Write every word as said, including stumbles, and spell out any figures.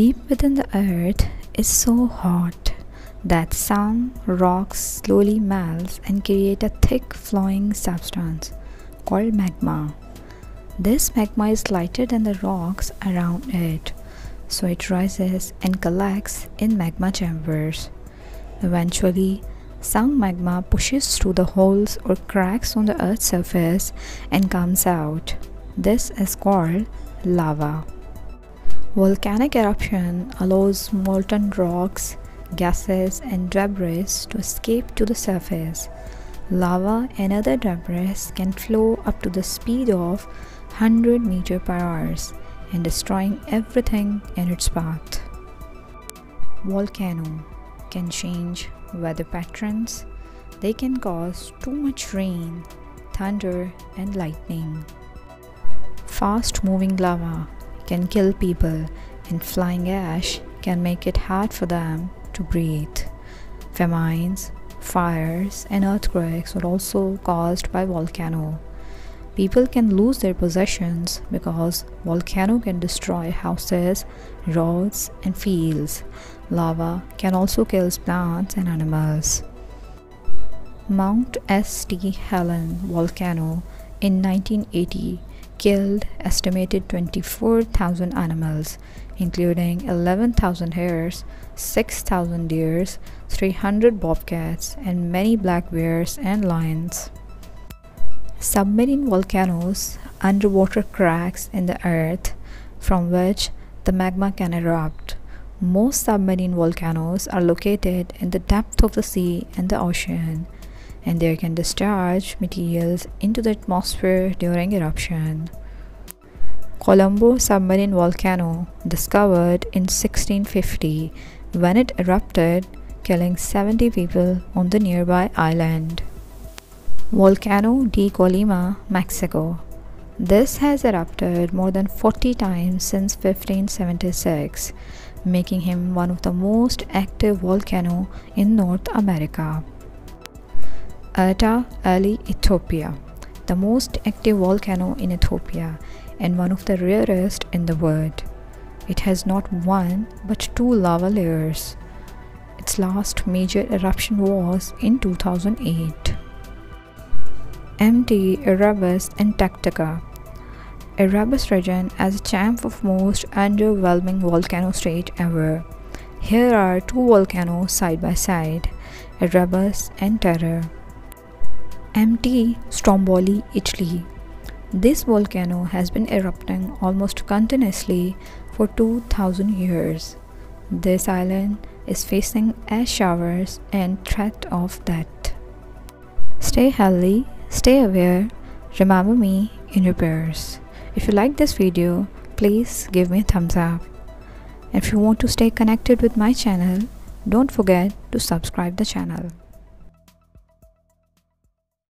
deep within the earth is so hot that some rocks slowly melt and create a thick flowing substance called magma. This magma is lighter than the rocks around it, so it rises and collects in magma chambers. Eventually, some magma pushes through the holes or cracks on the earth's surface and comes out. This is called lava. Volcanic eruption allows molten rocks, gases and debris to escape to the surface. Lava and other debris can flow up to the speed of one hundred meters per hour and destroying everything in its path. Volcano can change weather patterns. They can cause too much rain, thunder and lightning. Fast moving lava can kill people and flying ash can make it hard for them to breathe. Famines, fires and earthquakes are also caused by volcano. People can lose their possessions because volcano can destroy houses, roads and fields. Lava can also kill plants and animals. Mount Saint Helens volcano in nineteen eighty killed estimated twenty-four thousand animals, including eleven thousand hares, six thousand deers, three hundred bobcats, and many black bears and lions. Submarine volcanoes, underwater cracks in the earth from which the magma can erupt. Most submarine volcanoes are located in the depth of the sea and the ocean, and they can discharge materials into the atmosphere during eruption. Colombo Submarine Volcano, discovered in sixteen fifty, when it erupted, killing seventy people on the nearby island. Volcano de Colima, Mexico. This has erupted more than forty times since fifteen seventy-six, making him one of the most active volcanoes in North America. Erta Ali, Ethiopia, the most active volcano in Ethiopia and one of the rarest in the world. It has not one but two lava layers. Its last major eruption was in two thousand eight. M T Erebus, Antarctica. Erebus region as champ of most underwhelming volcano state ever. Here are two volcanoes side by side, Erebus and Terror. Mt Stromboli, Italy. This volcano has been erupting almost continuously for two thousand years. This island is facing ash showers and threat of death. Stay healthy, stay aware, remember me in your prayers. If you like this video, please give me a thumbs up. If you want to stay connected with my channel, don't forget to subscribe the channel.